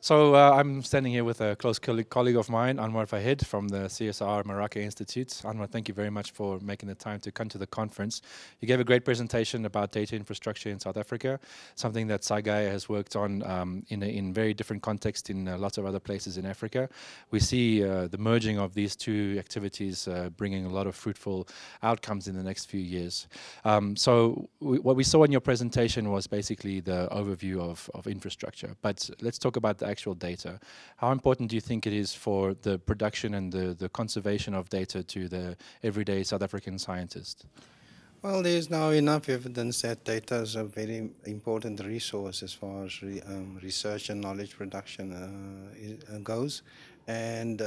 So I'm standing here with a close colleague of mine, Anwar Vahed from the CSIR Maraca Institute. Anwar, thank you very much for making the time to come to the conference. You gave a great presentation about data infrastructure in South Africa, something that Saigai has worked on in very different contexts in lots of other places in Africa. We see the merging of these two activities bringing a lot of fruitful outcomes in the next few years. What we saw in your presentation was basically the overview of infrastructure, but let's talk about the actual data. How important do you think it is for the production and the conservation of data to the everyday South African scientist? Well, there is now enough evidence that data is a very important resource as far as research and knowledge production goes. And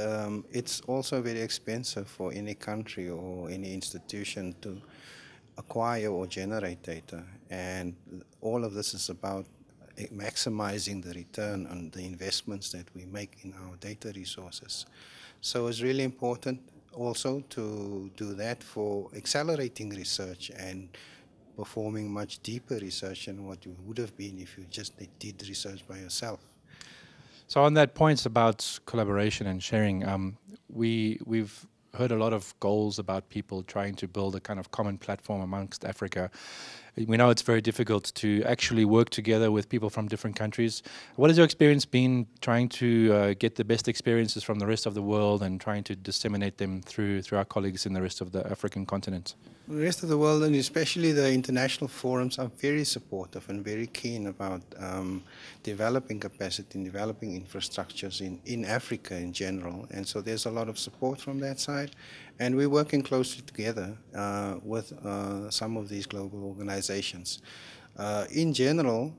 it's also very expensive for any country or any institution to acquire or generate data. And all of this is about maximizing the return on the investments that we make in our data resources. So it's really important also to do that for accelerating research and performing much deeper research than what you would have been if you just did research by yourself. So on that point about collaboration and sharing, we've heard a lot of goals about people trying to build a kind of common platform amongst Africa. We know it's very difficult to actually work together with people from different countries. What has your experience been trying to get the best experiences from the rest of the world and trying to disseminate them through our colleagues in the rest of the African continent? The rest of the world, and especially the international forums, are very supportive and very keen about developing capacity and developing infrastructures in Africa in general. And so there's a lot of support from that side. And we're working closely together with some of these global organizations. In general,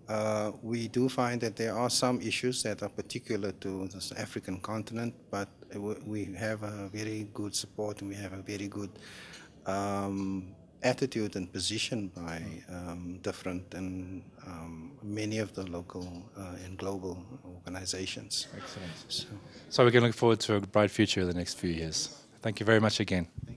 we do find that there are some issues that are particular to the African continent, but we have a very good support and we have a very good attitude and position by different and many of the local and global organizations. Excellent. So we can look forward to a bright future in the next few years. Thank you very much again.